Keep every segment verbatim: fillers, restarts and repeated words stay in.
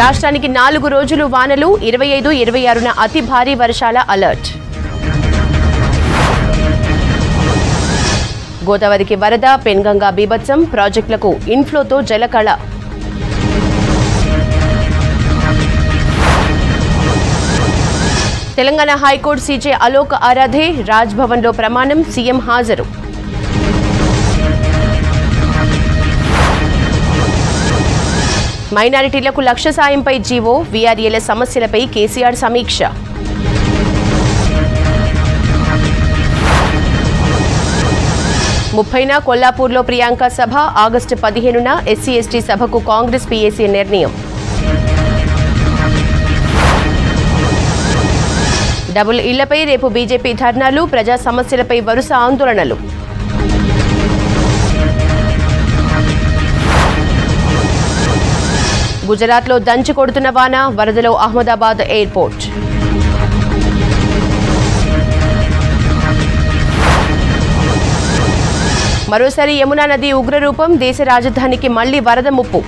రాష్ట్రానికి నాలుగు రోజులు వానలు ఇరవై ఐదు ఇరవై ఆరు న అతి భారీ వర్షాల అలర్ట్ గోదావరికి వరద పెన్గంగా బీభత్సం ప్రాజెక్టులకు ఇన్ఫ్లోతో జలకళ తెలంగాణ హైకోర్టు సీజే అలోక్ ఆరాధే రాజ్భవన్ లో ప్రమాణం సీఎం హాజరు మైనారిటీలకు లక్ష సాయంపై జీవో వీఆర్ఏల సమస్యలపై కేసీఆర్ సమీక్ష ముప్పైన కొల్లాపూర్లో ప్రియాంక సభ ఆగస్టు పదిహేనున ఎస్సీ ఎస్టీ సభకు కాంగ్రెస్ పీఏసీ నిర్ణయం డబుల్ ఇళ్లపై రేపు బీజేపీ ధర్నాలు ప్రజా సమస్యలపై వరుస ఆందోళనలు गुजरात लो दंचि कोडुतुन्न वाना वरदलो अहमदाबाद एयरपोर्ट मरोसारी यमुना नदी उग्र रूपम देश राजधानिकी मल्ली वरद मुप्पु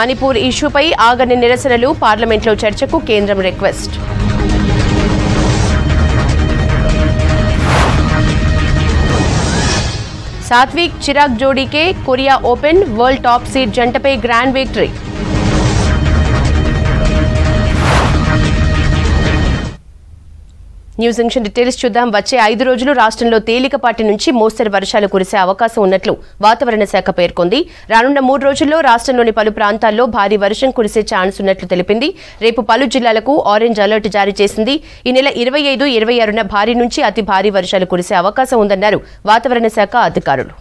मणिपूर इश्यूपै आगनि निरसनलु पार्लमेंट्लो चर्चकु केंद्रम रिक्वेस्ट सात्विक चिराग जोड़ी के Korea open world top seed जंट पे grand victory news junction details చూద్దాం. వచ్చే ఐదు రోజులు రాష్ట్రంలో తేలికపాటి నుంచి మోస్తరు వర్షాలు కురిసే అవకాశం ఉన్నట్లు వాతావరణ శాఖ పేర్కొంది. రానున్న మూడు రోజుల్లో రాష్ట్రంలోని పలు ప్రాంతాల్లో భారీ వర్షం కురిసే ఛాన్స్ ఉన్నట్లు తెలిపింది. రేపు పలు జిల్లాలకు ఆరెంజ్ అలర్ట్ జారీ చేసింది. ఈ నెల ఇరవై ఐదు ఇరవై ఆరున భారీ నుంచి అతి భారీ వర్షాలు కురిసే అవకాశం ఉందన్నారు వాతావరణ శాఖ అధికారులు.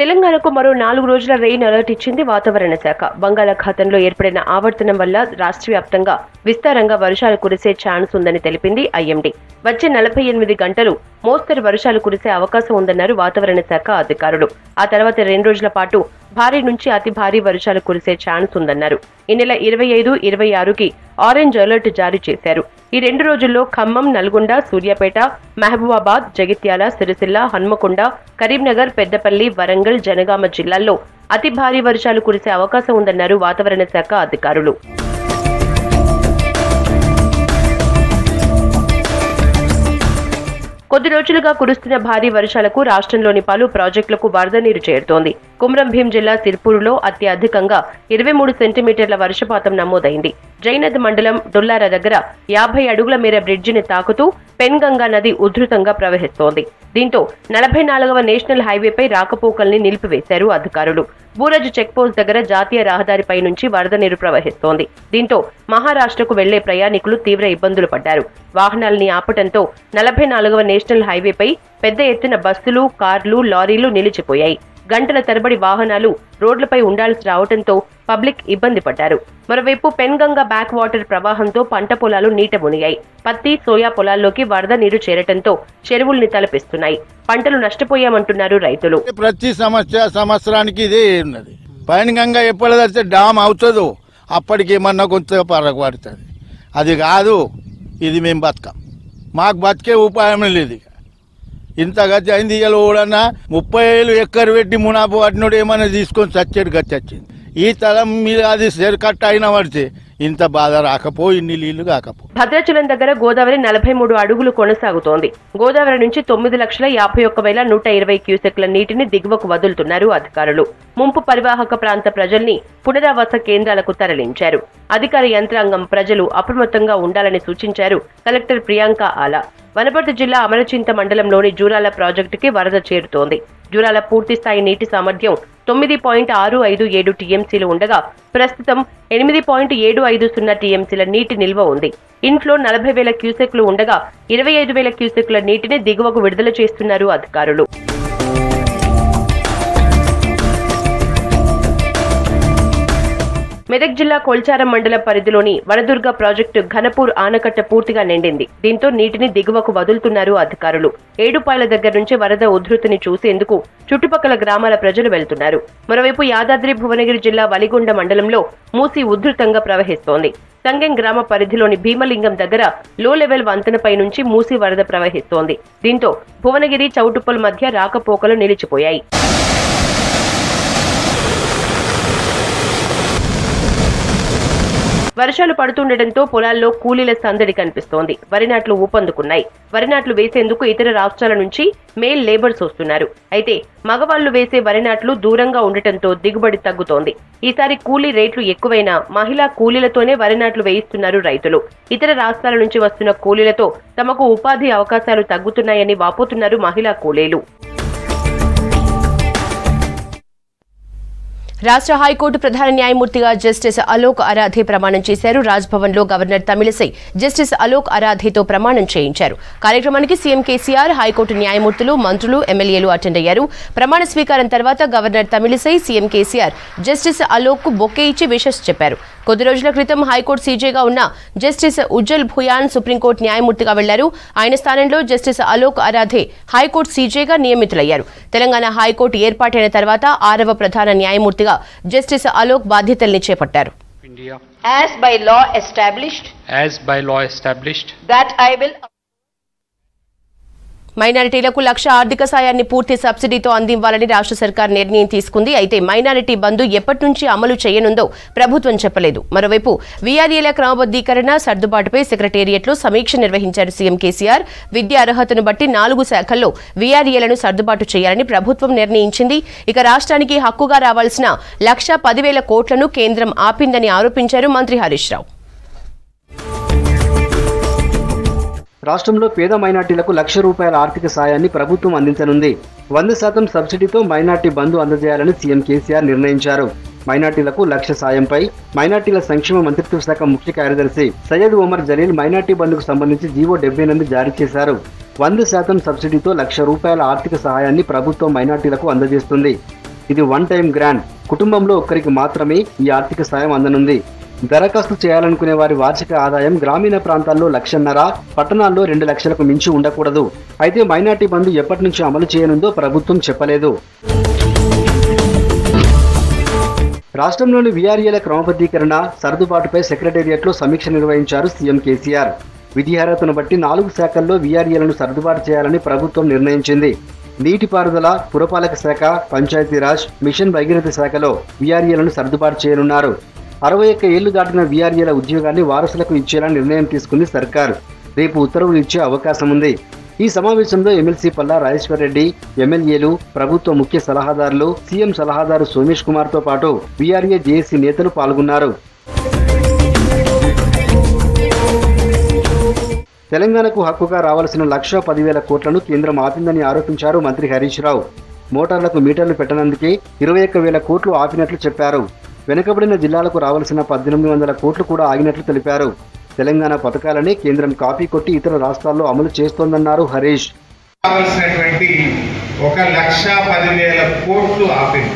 తెలంగాణకు మరో నాలుగు రోజుల రెయిన్ అలర్ట్ ఇచ్చింది వాతావరణ శాఖ. బంగాళాఖాతంలో ఏర్పడిన ఆవర్తనం వల్ల రాష్ట్ర వ్యాప్తంగా విస్తారంగా వర్షాలు కురిసే ఛాన్స్ ఉందని తెలిపింది ఐఎండీ. వచ్చే నలభై ఎనిమిది గంటలు మోస్తరు వర్షాలు కురిసే అవకాశం ఉందన్నారు వాతావరణ శాఖ అధికారులు. ఆ తర్వాత రెండు రోజుల పాటు భారీ నుంచి అతి భారీ వర్షాలు కురిసే ఛాన్స్ ఉందన్నారు. ఈ నెల ఇరవై ఐదు ఇరవై ఆరుకి ఆరెంజ్ అలర్ట్ జారీ చేశారు. ఈ రెండు రోజుల్లో ఖమ్మం, నల్గొండ, సూర్యాపేట, మహబూబాబాద్, జగిత్యాల, సిరిసిల్ల, హన్మకొండ, కరీంనగర్, పెద్దపల్లి, వరంగల్, జనగామ జిల్లాల్లో అతి భారీ వర్షాలు కురిసే అవకాశం ఉందన్నారు వాతావరణ శాఖ అధికారులు. కొద్ది రోజులుగా కురుస్తున్న భారీ వర్షాలకు రాష్ట్రంలోని పలు ప్రాజెక్టులకు వరద నీరు చేరుతోంది. కుమ్రం భీం జిల్లా సిర్పూరులో అత్యధికంగా ఇరవై మూడు సెంటీమీటర్ల వర్షపాతం నమోదైంది. జైనద్ మండలం డొల్లార దగ్గర యాభై అడుగుల మేర బ్రిడ్జిని తాకుతూ పెన్గంగా నది ఉధృతంగా ప్రవహిస్తోంది. దీంతో నలభై నాలుగవ నేషనల్ హైవేపై రాకపోకల్ని నిలిపివేశారు అధికారులు. బూరజ్ చెక్పోస్ట్ దగ్గర జాతీయ రహదారిపై నుంచి వరద నీరు ప్రవహిస్తోంది. దీంతో మహారాష్ట్రకు వెళ్లే ప్రయాణికులు తీవ్ర ఇబ్బందులు పడ్డారు. వాహనాల్ని ఆపటంతో నలభై నాలుగవ నేషనల్ హైవేపై పెద్ద ఎత్తున బస్సులు, కార్లు, లారీలు నిలిచిపోయాయి. గంటల తరబడి వాహనాలు రోడ్లపై ఉండాల్సి రావడంతో పబ్లిక్ ఇబ్బంది పడ్డారు. మరోవైపు పెన్గంగా బ్యాక్ వాటర్ ప్రవాహంతో పంట పొలాలు నీట మునిగాయి. పత్తి, సోయా పొలాల్లోకి వరద నీరు చేరటంతో చెరువుల్ని తలపిస్తున్నాయి. పంటలు నష్టపోయామంటున్నారు రైతులు. ప్రతి సంవత్సర సంవత్సరానికి ఇదే ఉన్నది. పెన్గంగా ఎప్పుడైతే డామ్ అవుతుందో అప్పటికి ఏమన్నా కొంచెం పడగబడుతుంది. అది కాదు ఇది మేము బతకం, మాకు బతికే ఉపాయం లేదు. ఇంత గతి అయింది. ఇవాళ ఓడన్నా ముప్పై ఏళ్ళు ఎక్కరు పెట్టి మునాపు వాటినోడు ఏమైనా తీసుకొని చచ్చాడు గతి వచ్చింది. ఈ తలం మీద అది సరికట్ట అయినా పడితే ఇంత బాధ రాకపో, ఇన్ని నీళ్లు కాకపో. భద్రాచలం దగ్గర గోదావరి నలభై మూడు అడుగులు కొనసాగుతోంది. గోదావరి నుంచి తొమ్మిది లక్షల యాభై ఒక్క వేల నూట ఇరవై క్యూసెక్ల నీటిని దిగువకు వదులుతున్నారు అధికారులు. ముంపు పరివాహక ప్రాంత ప్రజల్ని పునరావాస కేంద్రాలకు తరలించారు. అధికార యంత్రాంగం ప్రజలు అప్రమత్తంగా ఉండాలని సూచించారు కలెక్టర్ ప్రియాంక ఆలా. వనపర్తి జిల్లా అమరచింత మండలంలోని జూరాల ప్రాజెక్టుకి వరద చేరుతోంది. జూరాల పూర్తిస్థాయి నీటి సామర్థ్యం తొమ్మిది పాయింట్ ఆరు ఐదు ఏడు టీఎంసీలు ఉండగా ప్రస్తుతం ఎనిమిది పాయింట్ ఏడు ఐదు సున్నా టీఎంసీల నీటి నిల్వ ఉంది. ఇంట్లో నలభై వేల క్యూసెక్లు ఉండగా ఇరవై ఐదు వేల క్యూసెక్ల నీటిని దిగువకు విడుదల చేస్తున్నారు అధికారులు. మెదక్ జిల్లా కొల్చారం మండల పరిధిలోని వనదుర్గ ప్రాజెక్టు ఘనపూర్ ఆనకట్ట పూర్తిగా నిండింది. దీంతో నీటిని దిగువకు వదులుతున్నారు అధికారులు. ఏడుపాయల దగ్గర నుంచి వరద ఉధృతిని చూసేందుకు చుట్టుపక్కల గ్రామాల ప్రజలు వెళ్తున్నారు. మరోవైపు యాదాద్రి భువనగిరి జిల్లా వలిగొండ మండలంలో మూసి ఉధృతంగా ప్రవహిస్తోంది. సంగెం గ్రామ పరిధిలోని భీమలింగం దగ్గర లో లెవెల్ వంతెనపై నుంచి మూసి వరద ప్రవహిస్తోంది. దీంతో భువనగిరి చౌటుప్పల్ మధ్య రాకపోకలు నిలిచిపోయాయి. వర్షాలు పడుతుండటంతో పొలాల్లో కూలీల సందడి కనిపిస్తోంది. వరి నాట్లు ఊపందుకున్నాయి. వరి నాట్లు వేసేందుకు ఇతర రాష్ట్రాల నుంచి మేల్ లేబర్స్ వస్తున్నారు. అయితే మగవాళ్లు వేసే వరి నాట్లు దూరంగా ఉండటంతో దిగుబడి తగ్గుతోంది. ఈసారి కూలీ రేట్లు ఎక్కువైనా మహిళా కూలీలతోనే వరి నాట్లు వేయిస్తున్నారు రైతులు. ఇతర రాష్ట్రాల నుంచి వస్తున్న కూలీలతో తమకు ఉపాధి అవకాశాలు తగ్గుతున్నాయని వాపోతున్నారు మహిళా కూలీలు. రాష్ట్ర హైకోర్టు ప్రధాన న్యాయమూర్తిగా జస్టిస్ అలోక్ అరాధే ప్రమాణం చేశారు. రాజ్భవన్లో గవర్నర్ తమిళిసై జస్టిస్ అలోక్ అరాధేతో ప్రమాణం చేయించారు. కార్యక్రమానికి సీఎం కేసీఆర్, హైకోర్టు న్యాయమూర్తులు, మంత్రులు, ఎమ్మెల్యేలు అటెండ్ అయ్యారు. ప్రమాణ స్వీకారం తర్వాత governor Tamilisai, CM KCR justice అలోక్కు బొకే ఇచ్చి విషస్ చెప్పారు. కొద్ది రోజుల క్రితం హైకోర్టు సీజేగా ఉన్న జస్టిస్ ఉజ్జల్ భుయాన్ సుప్రీంకోర్టు న్యాయమూర్తిగా వెళ్లారు. ఆయన స్థానంలో జస్టిస్ అలోక్ అరాధే హైకోర్టు సీజేగా నియమితులయ్యారు. తెలంగాణ హైకోర్టు ఏర్పాటైన తర్వాత ఆరవ ప్రధాన న్యాయమూర్తిగా జస్టిస్ అలోక్ బాధ్యతల్ని చేపట్టారు. As by law established, As by law established, that I will మైనారిటీలకు లక్ష ఆర్థిక సాయాన్ని పూర్తి సబ్సిడీతో అందివ్వాలని రాష్ట్ర సర్కార్ నిర్ణయం తీసుకుంది. అయితే మైనారిటీ బంధు ఎప్పటి నుంచి అమలు చేయనుందో ప్రభుత్వం చెప్పలేదు. మరోవైపు వీఆర్ఏల క్రమబద్దీకరణ సర్దుబాటుపై సెక్రటేరియట్లో సమీక్ష నిర్వహించారు సీఎం కేసీఆర్. విద్యా అర్హతను బట్టి నాలుగు శాఖల్లో వీఆర్ఏలను సర్దుబాటు చేయాలని ప్రభుత్వం నిర్ణయించింది. ఇక రాష్ట్రానికి హక్కుగా రావాల్సిన లక్ష పదివేల కోట్లను కేంద్రం ఆపిందని ఆరోపించారు మంత్రి హరీష్ రావు. రాష్ట్రంలో పేద మైనార్టీలకు లక్ష రూపాయల ఆర్థిక సాయాన్ని ప్రభుత్వం అందించనుంది. వంద శాతం సబ్సిడీతో మైనార్టీ బంధు అందజేయాలని సీఎం కేసీఆర్ నిర్ణయించారు. మైనార్టీలకు లక్ష సాయంపై మైనార్టీల సంక్షేమ మంత్రిత్వ శాఖ ముఖ్య కార్యదర్శి సయ్యద్ ఉమర్ జలీల్ మైనార్టీ బంధుకు సంబంధించి జీవో డెబ్బై ఎనిమిది జారీ చేశారు. వంద శాతం సబ్సిడీతో లక్ష రూపాయల ఆర్థిక సహాయాన్ని ప్రభుత్వం మైనార్టీలకు అందజేస్తుంది. ఇది వన్ టైం గ్రాంట్. కుటుంబంలో ఒక్కరికి మాత్రమే ఈ ఆర్థిక సాయం అందనుంది. దరఖాస్తు చేయాలనుకునే వారి వార్షిక ఆదాయం గ్రామీణ ప్రాంతాల్లో లక్షన్నర, పట్టణాల్లో రెండు లక్షలకు మించి ఉండకూడదు. అయితే మైనార్టీ బంధు ఎప్పటి నుంచి అమలు చేయనుందో ప్రభుత్వం చెప్పలేదు. రాష్ట్రంలోని వీఆర్ఏల క్రమబద్ధీకరణ సర్దుబాటుపై సెక్రటేరియట్లో సమీక్ష నిర్వహించారు సీఎం కేసీఆర్. విధిహారతను బట్టి నాలుగు శాఖల్లో వీఆర్ఏలను సర్దుబాటు చేయాలని ప్రభుత్వం నిర్ణయించింది. నీటిపారుదల, పురపాలక శాఖ, పంచాయతీరాజ్, మిషన్ భగీరథ శాఖలో వీఆర్ఏలను సర్దుబాటు చేయనున్నారు. అరవై ఒక్క ఏళ్లు దాటిన వీఆర్ఏల ఉద్యోగాన్ని వారసులకు ఇచ్చేలా నిర్ణయం తీసుకుంది సర్కారు. రేపు ఉత్తర్వులు ఇచ్చే అవకాశం ఉంది. ఈ సమావేశంలో ఎమ్మెల్సీ పల్లా రాజేశ్వర్ రెడ్డి, ఎమ్మెల్యేలు, ప్రభుత్వ ముఖ్య సలహాదారులు, సీఎం సలహాదారు సోమేష్ కుమార్తో పాటు వీఆర్ఏ, జేఏసీ నేతలు పాల్గొన్నారు. తెలంగాణకు హక్కుగా రావాల్సిన లక్ష పదివేల కోట్లను కేంద్రం ఆపిందని ఆరోపించారు మంత్రి హరీష్ రావు. మోటార్లకు మీటర్లు పెట్టనందుకే ఇరవై ఒక్క వేల కోట్లు ఆపినట్లు చెప్పారు. వెనుకబడిన జిల్లాలకు రావాల్సిన పద్దెనిమిది వందల కోట్లు కూడా ఆగినట్లు తెలిపారు. తెలంగాణ పథకాలని కేంద్రం కాపీ కొట్టి ఇతర రాష్ట్రాల్లో అమలు చేస్తోందన్నారు హరీష్. ఒక లక్ష పదివేల కోట్లు ఆపింది.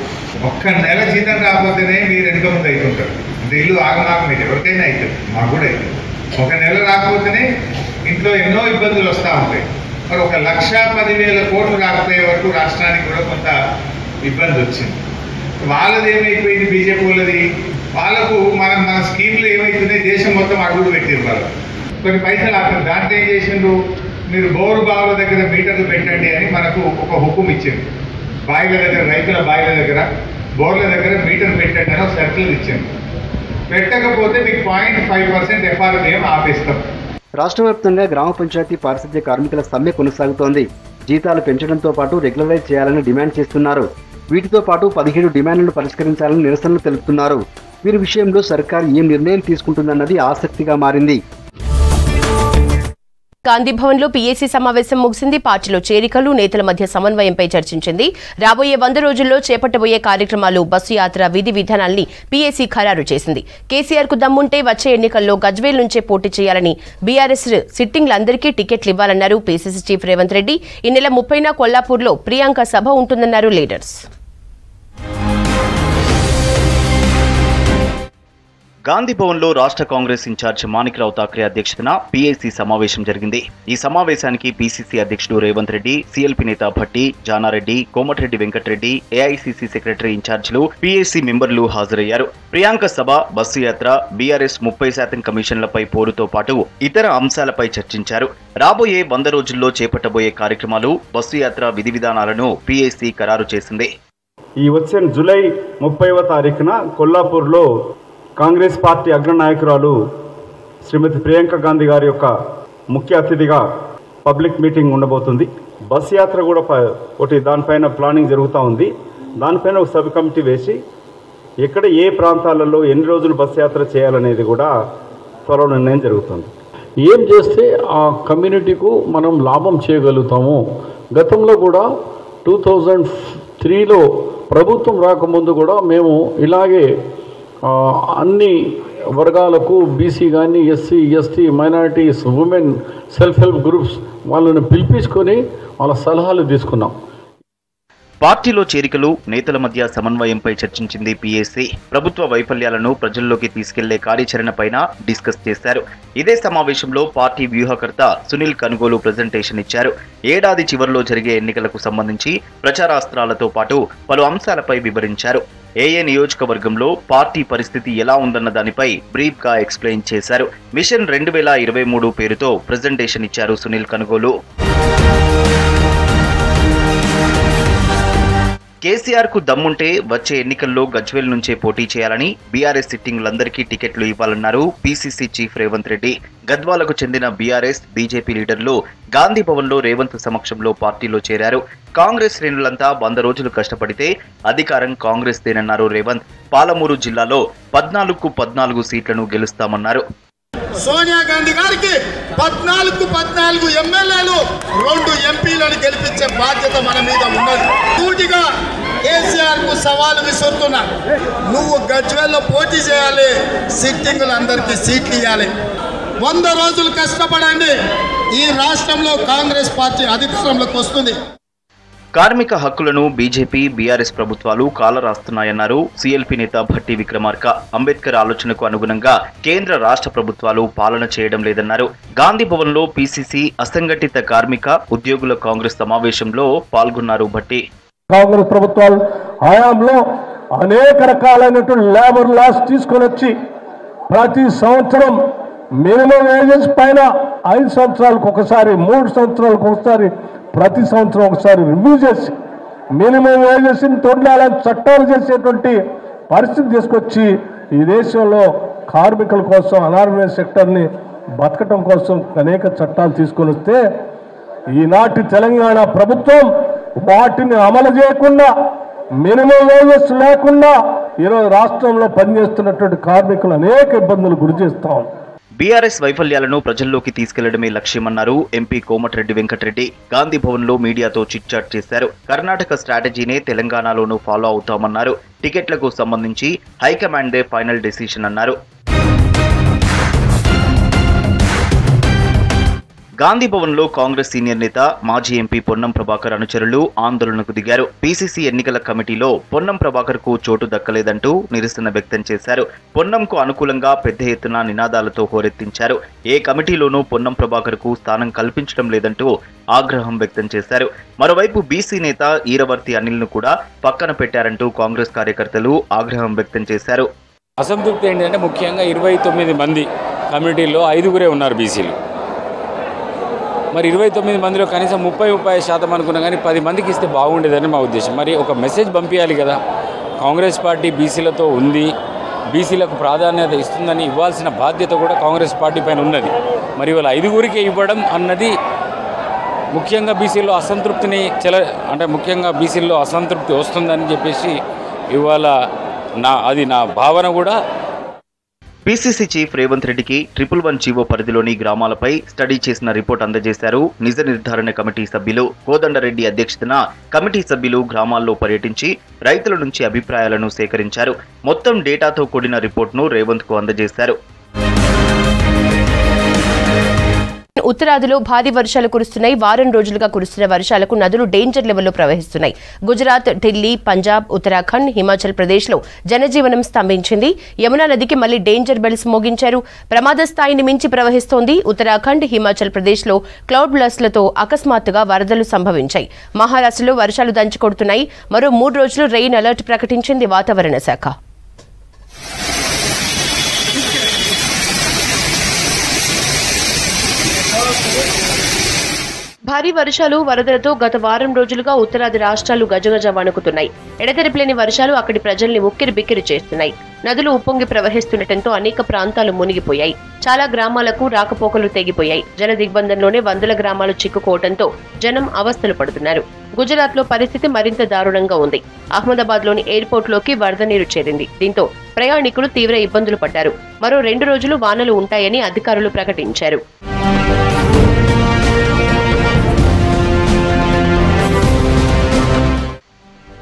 ఒక్క నెల జీతం రాకపోతేనే మీరు ఎంత ముందు అవుతుంటారు. ఇల్లు ఆగమాగమే ఎవరికైనా అవుతుంది, మాకు కూడా అవుతుంది. ఒక నెల రాకపోతేనే ఇంట్లో ఎన్నో ఇబ్బందులు వస్తూ ఉంటాయి. మరి ఒక లక్ష పదివేల కోట్లు రాకపోయే వరకు రాష్ట్రానికి కూడా కొంత ఇబ్బంది వచ్చింది. వాళ్ళది ఏమైపోయింది? బీజేపీ వాళ్ళది వాళ్ళకు మన మన స్కీమ్లు ఏమైతున్నాయి? దేశం మొత్తం అడుగులు పెట్టారు. వాళ్ళు కొన్ని పైసలు అక్కడ దాంట్లో ఏం చేసిండ్రు? మీరు బోరు బావుల దగ్గర మీటర్లు పెట్టండి అని మనకు ఒక హుకుం ఇచ్చింది. బాయిల దగ్గర, రైతుల బాయిల దగ్గర, బోర్ల దగ్గర మీటర్ పెట్టండి అని ఒక సర్కిల్ ఇచ్చింది. పెట్టకపోతే మీకు పాయింట్ ఫైవ్ పర్సెంట్ ఎఫ్ఆర్బిఎం ఆపేస్తాం. రాష్ట్ర వ్యాప్తంగా గ్రామ పంచాయతీ పారిశుద్ధ్య కార్మికుల సమ్మె కొనసాగుతోంది. జీతాలు పెంచడంతో పాటు రెగ్యులరైజ్ చేయాలని డిమాండ్ చేస్తున్నారు. వీటితో పాటు పదిహేడు డిమాండ్లను పరిష్కరించాలని నిరసనలు తెలుపుతున్నారు. వీరి విషయంలో సర్కార్ ఏం నిర్ణయం తీసుకుంటుందన్నది ఆసక్తిగా మారింది. గాంధీభవన్లో పీఏసీ సమావేశం ముగిసింది. పార్టీలో చేరికలు, నేతల మధ్య సమన్వయంపై చర్చించింది. రాబోయే వంద రోజుల్లో చేపట్టబోయే కార్యక్రమాలు, బస్సు యాత్ర విధి విధానాల్ని పీఏసీ ఖరారు చేసింది. కేసీఆర్కు దమ్ముంటే వచ్చే ఎన్నికల్లో గజ్వేల్ నుంచే పోటీ చేయాలని, బీఆర్ఎస్ సిట్టింగ్లందరికీ టికెట్లు ఇవ్వాలన్నారు పీసీసీ చీఫ్ రేవంత్ రెడ్డి. ఈ నెల ముప్పైన కొల్లాపూర్లో ప్రియాంక సభ ఉంటుందన్నారు లీడర్స్. గాంధీ భవన్ లో రాష్ట్ర కాంగ్రెస్ ఇన్ఛార్జ్ మాణిక్రావు ఠాక్రే అధ్యక్షతన పీఐసీ సమావేశం జరిగింది। ఈ సమావేశానికి పీసీసీ అధ్యక్షుడు రేవంత్ రెడ్డి, సీఎల్పీ నేత భట్టి జానారెడ్డి, కోమటిరెడ్డి వెంకటరెడ్డి, ఏఐసీసీ సెక్రటరీ ఇన్ఛార్జ్లు, పీఐసీ మెంబర్లు హాజరయ్యారు। ప్రియాంక సభ, బస్సు యాత్ర, బీఆర్ఎస్ ముప్పై శాతం కమిషన్లపై పోరుతో పాటు ఇతర అంశాలపై చర్చించారు। రాబోయే వంద రోజుల్లో చేపట్టబోయే కార్యక్రమాలు, బస్సు యాత్ర విధి విధానాలను పీఐసీ ఖరారు చేసింది। ఈ వచ్చే జూలై ముప్పైవ తారీఖున కొల్లాపూర్లో కాంగ్రెస్ పార్టీ అగ్రనాయకురాలు శ్రీమతి ప్రియాంక గాంధీ గారి యొక్క ముఖ్య అతిథిగా పబ్లిక్ మీటింగ్ ఉండబోతుంది। బస్ యాత్ర కూడా ఒకటి దానిపైన ప్లానింగ్ జరుగుతూ ఉంది। దానిపైన ఒక సబ్ కమిటీ వేసి ఎక్కడ ఏ ప్రాంతాలలో ఎన్ని రోజులు బస్ యాత్ర చేయాలనేది కూడా త్వరలో నిర్ణయం జరుగుతుంది। ఏం చేస్తే ఆ కమ్యూనిటీకు మనం లాభం చేయగలుగుతాము। గతంలో కూడా టూ థౌజండ్ త్రీలో ప్రభుత్వం రాకముందు కూడా మేము ఇలాగే అన్ని వర్గాలకు బీసీ కానీ, SC, ST, minorities, women self help groups వాళ్ళని పిలిపించుకొని వాళ్ళ సలహాలు తీసుకున్నాం। పార్టీలో చేరికలు, నేతల మధ్య సమన్వయంపై చర్చించింది పీఏసీ। ప్రభుత్వ వైఫల్యాలను ప్రజల్లోకి తీసుకెళ్లే కార్యాచరణపైన డిస్కస్ చేశారు। ఇదే సమావేశంలో పార్టీ వ్యూహకర్త సునీల్ కనుగోలు ప్రజెంటేషన్ ఇచ్చారు। ఏడాది చివరిలో జరిగే ఎన్నికలకు సంబంధించి ప్రచారాస్త్రాలతో పాటు పలు అంశాలపై వివరించారు। ఏఏ నియోజకవర్గంలో పార్టీ పరిస్థితి ఎలా ఉందన్న దానిపై బ్రీఫ్ గా ఎక్స్ప్లెయిన్ చేశారు। మిషన్ రెండు వేల ఇరవై మూడు పేరుతో ప్రజెంటేషన్ ఇచ్చారు సునీల్ కనుగోలు। కేసీఆర్ కు దమ్ముంటే వచ్చే ఎన్నికల్లో గజ్వేల్ నుంచే పోటీ చేయాలని బీఆర్ఎస్ సిట్టింగ్లందరికీ టికెట్లు ఇవ్వాలన్నారు పీసీసీ చీఫ్ రేవంత్ రెడ్డి। గద్వాలకు చెందిన బీఆర్ఎస్, బీజేపీ లీడర్లు గాంధీ భవన్లో రేవంత్ సమక్షంలో పార్టీలో చేరారు। కాంగ్రెస్ శ్రేణులంతా వంద రోజులు కష్టపడితే అధికారం కాంగ్రెస్దేనన్నారు రేవంత్। పాలమూరు జిల్లాలో పద్నాలుగుకు పద్నాలుగు సీట్లను గెలుస్తామన్నారు। సోనియా గాంధీ గారికి పద్నాలుగు పద్నాలుగు ఎమ్మెల్యేలు, రెండు ఎంపీలను గెలిపించే బాధ్యత మన మీద ఉన్నది। పూర్తిగా కేసీఆర్ కు సవాలు విసురుతున్నా, నువ్వు గజ్వేల్లో పోటీ చేయాలి, సిట్టింగులందరికీ సీట్లు ఇవ్వాలి, వంద రోజులు కష్టపడండి, ఈ రాష్ట్రంలో కాంగ్రెస్ పార్టీ అధికారంలోకి వస్తుంది। కార్మిక హక్కులను బీజేపీ, బీఆర్ఎస్ ప్రభుత్వాలు కాలరాస్తున్నాయన్నారు సీఎల్పీ నేత భట్టి విక్రమార్క। అంబేద్కర్ ఆలోచనకు అనుగుణంగా కేంద్ర రాష్ట్ర ప్రభుత్వాలు పాలన చేయడం లేదన్నారు। గాంధీ భవన్లో పీసీసీ అసంఘటిత కార్మిక ఉద్యోగుల కాంగ్రెస్ సమావేశంలో పాల్గొన్నారు భట్టి। కాంగ్రెస్ ప్రభుత్వాలు హయాంలో అనేక రకాలైనటువంటి లేబర్ లాస్ తీసుకొని వచ్చి ప్రతి సంవత్సరం మినిమం వేజెస్ పైన ఐదు సంవత్సరాలకు ఒకసారి, మూడు సంవత్సరాలకు ఒకసారి, ప్రతి సంవత్సరం ఒకసారి రివ్యూ చేసి మినిమం వేజెస్ని తొండాలని చట్టాలు చేసేటువంటి పరిస్థితి తీసుకొచ్చి ఈ దేశంలో కార్మికుల కోసం, అనార్గనైజ్ సెక్టర్ని బతకటం కోసం అనేక చట్టాలు తీసుకొని వస్తే ఈనాటి తెలంగాణ ప్రభుత్వం వాటిని అమలు చేయకుండా మినిమం వేజెస్ లేకుండా ఈరోజు రాష్ట్రంలో పనిచేస్తున్నటువంటి కార్మికులు అనేక ఇబ్బందులు గురి చేస్తాం। బీఆర్ఎస్ వైఫల్యాలను ప్రజల్లోకి తీసుకెళ్లడమే లక్ష్యమన్నారు ఎంపీ కోమటిరెడ్డి వెంకటరెడ్డి। గాంధీ భవన్లో మీడియాతో చిట్చాట్ చేశారు। కర్ణాటక స్ట్రాటజీనే తెలంగాణలోనూ ఫాలో అవుతామన్నారు। టికెట్లకు సంబంధించి హైకమాండ్దే ఫైనల్ డెసిషన్ అన్నారు। గాంధీ భవన్లో కాంగ్రెస్ సీనియర్ నేత, మాజీ ఎంపీ పొన్నం ప్రభాకర్ అనుచరులు ఆందోళనకు దిగారు। పీసీసీ ఎన్నికల కమిటీలో పొన్నం ప్రభాకర్ కు చోటు దక్కలేదంటూ నిరసన వ్యక్తం చేశారు। పొన్నంకు అనుకూలంగా పెద్ద ఎత్తున నినాదాలతో హోరెత్తించారు। ఏ కమిటీలోనూ పొన్నం ప్రభాకర్ కు స్థానం కల్పించడం లేదంటూ ఆగ్రహం వ్యక్తం చేశారు। మరోవైపు బీసీ నేత ఈరవర్తి అనిల్ ను కూడా పక్కన పెట్టారంటూ కాంగ్రెస్ కార్యకర్తలు ఆగ్రహం వ్యక్తం చేశారు। అసంతృప్తి ఏంటంటే ముఖ్యంగా ఇరవై తొమ్మిది మంది కమిటీలో ఐదుగురే ఉన్నారు బీసీలు। మరి ఇరవై తొమ్మిది మందిలో కనీసం ముప్పై ముప్పై శాతం అనుకున్నా కానీ పది మందికి ఇస్తే బాగుండేదని మా ఉద్దేశం। మరి ఒక మెసేజ్ పంపించాలి కదా, కాంగ్రెస్ పార్టీ బీసీలతో ఉంది, బీసీలకు ప్రాధాన్యత ఇస్తుందని ఇవ్వాల్సిన బాధ్యత కూడా కాంగ్రెస్ పార్టీ పైన ఉన్నది। మరి వాళ్ళ ఐదుగురికే ఇవ్వడం అన్నది ముఖ్యంగా బీసీలో అసంతృప్తిని చెల అంటే ముఖ్యంగా బీసీల్లో అసంతృప్తి వస్తుందని చెప్పేసి ఇవాళ నా అది నా భావన కూడా। పీసీసీ చీఫ్ రేవంత్ రెడ్డికి ట్రిపుల్ వన్ జీవో పరిధిలోని గ్రామాలపై స్టడీ చేసిన రిపోర్ట్ అందజేశారు నిజ నిర్ధారణ కమిటీ సభ్యులు। కోదండరెడ్డి అధ్యక్షతన కమిటీ సభ్యులు గ్రామాల్లో పర్యటించి రైతుల నుంచి అభిప్రాయాలను సేకరించారు। మొత్తం డేటాతో కూడిన రిపోర్ట్ను రేవంత్ కు అందజేశారు। ఉత్తరాదిలో భారీ వర్షాలు కురుస్తున్నాయి. వారం రోజులుగా కురుస్తున్న వర్షాలకు నదులు డేంజర్ లెవెల్లో ప్రవహిస్తున్నాయి. గుజరాత్, ఢిల్లీ, పంజాబ్, ఉత్తరాఖండ్, హిమాచల్ ప్రదేశ్ లో జనజీవనం స్తంభించింది. యమునా నదికి మళ్లీ డేంజర్ బెల్స్ మోగించారు. ప్రమాద స్థాయిని మించి ప్రవహిస్తోంది. ఉత్తరాఖండ్, హిమాచల్ ప్రదేశ్ లో క్లౌడ్ బ్లాస్ట్లతో అకస్మాత్తుగా వరదలు సంభవించాయి. మహారాష్ట్రలో వర్షాలు దంచుకొడుతున్నాయి. మరో మూడు రోజులు రెయిన్ అలర్ట్ ప్రకటించింది వాతావరణ శాఖ. భారీ వర్షాలు, వరదలతో గత వారం రోజులుగా ఉత్తరాది రాష్ట్రాలు గజగజ వణుకుతున్నాయి. ఎడతెరిపిలేని వర్షాలు అక్కడి ప్రజల్ని ఉక్కిరి బిక్కిరి చేస్తున్నాయి. నదులు ఉప్పొంగి ప్రవహిస్తుండటంతో అనేక ప్రాంతాలు మునిగిపోయాయి. చాలా గ్రామాలకు రాకపోకలు తెగిపోయాయి. జన దిగ్బంధంలోనే వందల గ్రామాలు చిక్కుకోవడంతో జనం అవస్థలు పడుతున్నారు. గుజరాత్ లో పరిస్థితి మరింత దారుణంగా ఉంది. అహ్మదాబాద్ లోని ఎయిర్పోర్ట్ లోకి వరద నీరు చేరింది. దీంతో ప్రయాణికులు తీవ్ర ఇబ్బందులు పడ్డారు. మరో రెండు రోజులు వానలు ఉంటాయని అధికారులు ప్రకటించారు.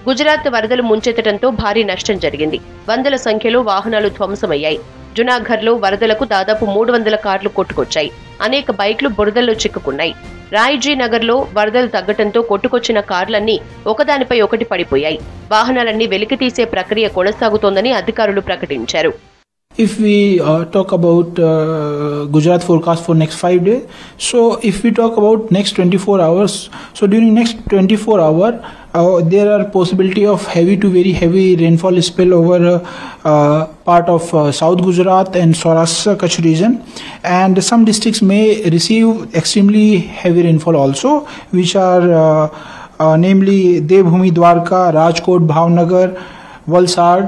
గుజరాత్ వరదలు ముంచెత్తడంతో భారీ నష్టం జరిగింది. వందల సంఖ్యలో వాహనాలు ధ్వంసమయ్యాయి. జునాఘర్ లో వరదలకు దాదాపు మూడు వందల కార్లు కొట్టుకొచ్చాయి. అనేక బైక్లు బురదల్లో చిక్కుకున్నాయి. రాయ్జీ నగర్ లో వరదలు తగ్గటంతో కొట్టుకొచ్చిన కార్లన్నీ ఒకదానిపై ఒకటి పడిపోయాయి. వాహనాలన్నీ వెలికి తీసే ప్రక్రియ కొనసాగుతోందని అధికారులు ప్రకటించారు. If we uh, talk about uh, Gujarat forecast for next five days, so if we talk about next twenty-four hours, so during next twenty-four hour, uh, there are possibility of heavy to very heavy rainfall spill over uh, uh, part of uh, South Gujarat and Saurashtra Kutch region, and some districts may receive extremely heavy rainfall also, which are uh, uh, namely Devbhoomi, Dwarka, Rajkot, Bhavnagar, Valsad,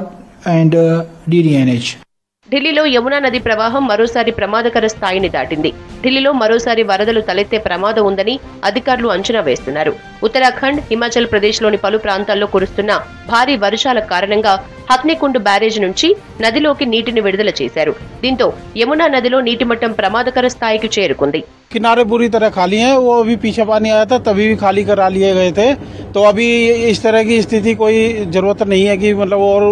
and uh, D D N H. ఢిల్లీలో యమునా నది ప్రవాహం మరోసారి ప్రమాదకర స్థాయిని దాటింది. ఢిల్లీలో మరోసారి వరదలు తలెత్తే ప్రమాదం ఉందని అధికారులు అంచనా వేస్తున్నారు. ఉత్తరాఖండ్, హిమాచల్ ప్రదేశ్లోని పలు ప్రాంతాల్లో కురుస్తున్న భారీ వర్షాల కారణంగా హథ్నీకుండ్ బ్యారేజ్ నుంచి నదిలోకి నీటిని విడుదల చేశారు. దీంతో యమునా నదిలో నీటి మట్టం ప్రమాదకర స్థాయికి చేరుకుంది. किनारे पूरी तरह खाली हैं, वो अभी पीछे पानी आया था तभी भी खाली करा लिए गए थे, तो अभी इस तरह की स्थिति कोई जरूरत नहीं है कि मतलब और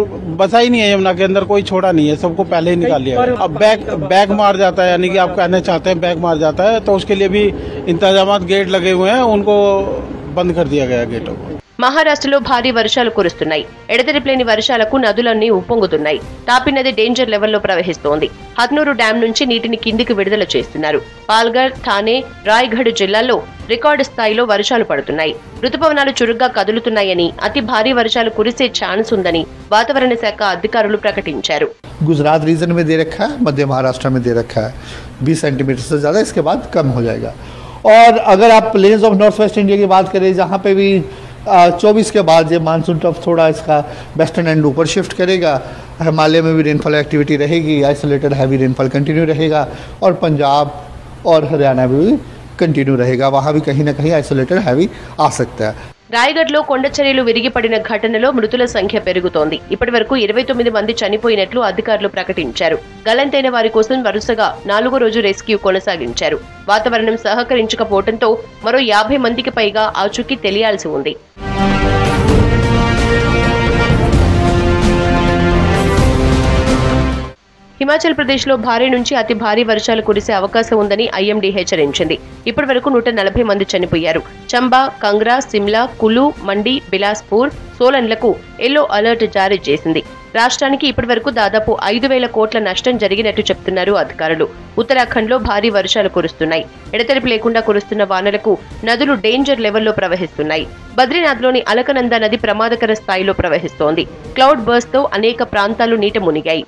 बचा ही नहीं है. यमुना के अंदर कोई छोड़ा नहीं है, सबको पहले ही निकाल लिया. अब बैक बैक मार जाता है, यानी कि आप कहना चाहते हैं बैक मार जाता है, तो उसके लिए भी इंतजाम, गेट लगे हुए हैं, उनको बंद कर दिया गया गेटों को. మహారాష్ట్రలో భారీ వర్షాలు కురుస్తున్నాయి. ఎడతెరిపిలేని వర్షాలకు నదులన్నీ ఉప్పొంగుతున్నాయి. తాపి నది డేంజర్ లెవెల్లో ప్రవహిస్తోంది. హత్నూరు డ్యాం నుంచి నీటిని కిందికి విడుదల చేస్తున్నారు. పాల్ఘర్, థానే, రాయ్గఢ్ జిల్లాల్లో రికార్డు స్థాయిలో వర్షాలు పడుతున్నాయి. రుతుపవనాలు చురుగ్గా కదులుతున్నాయని, అతి భారీ వర్షాలు కురిసే ఛాన్స్ ఉందని వాతావరణ శాఖ అధికారులు ప్రకటించారు. గుజరాత్ రీజన్ మే దే రఖా హై, మధ్య మహారాష్ట్ర మే దే రఖా హై. बीस సెంటీమీటర్ సే జ్యాదా ఇస్కే బాద్ కమ్ హో జాయేగా. और अगर आप plains of north west India की बात करें, जहाँ पे भी चौबीस के बाद ये मानसून टफ थोड़ा इसका वेस्टर्न एंड ऊपर शिफ्ट करेगा. हिमालय में भी रेनफॉल एक्टिविटी रहेगी, आइसोलेटेड हैवी रेनफॉल कंटिन्यू रहेगा, और पंजाब और हरियाणा में भी कंटिन्यू रहेगा. वहाँ भी कहीं ना कहीं आइसोलेटेड हैवी आ सकता है. రాయగఢ్లో కొండ చర్యలు విరిగిపడిన ఘటనలో మృతుల సంఖ్య పెరుగుతోంది. ఇప్పటి వరకు ఇరవై తొమ్మిది మంది చనిపోయినట్లు అధికారులు ప్రకటించారు. గలంతైన వారి కోసం వరుసగా నాలుగో రోజు రెస్క్యూ కొనసాగించారు. వాతావరణం సహకరించకపోవడంతో మరో యాభై మందికి పైగా ఆచూకీ తెలియాల్సి ఉంది. హిమాచల్ ప్రదేశ్ లో భారీ నుంచి అతి భారీ వర్షాలు కురిసే అవకాశం ఉందని ఐఎండీ హెచ్చరించింది. ఇప్పటి వరకు నూట నలభై మంది చనిపోయారు. చంబా, కంగ్రా, సిమ్లా, కులు, మండి, బిలాస్పూర్, సోలన్లకు ఎల్లో అలర్ట్ జారీ చేసింది. రాష్ట్రానికి ఇప్పటి వరకు దాదాపు ఐదు వేల కోట్ల నష్టం జరిగినట్టు చెప్తున్నారు అధికారులు. ఉత్తరాఖండ్ లో భారీ వర్షాలు కురుస్తున్నాయి. ఎడతెరిపి లేకుండా కురుస్తున్న వానలకు నదులు డేంజర్ లెవెల్లో ప్రవహిస్తున్నాయి. బద్రీనాథ్ లోని అలకనంద నది ప్రమాదకర స్థాయిలో ప్రవహిస్తోంది. క్లౌడ్ బర్స్ తో అనేక ప్రాంతాలు నీట మునిగాయి.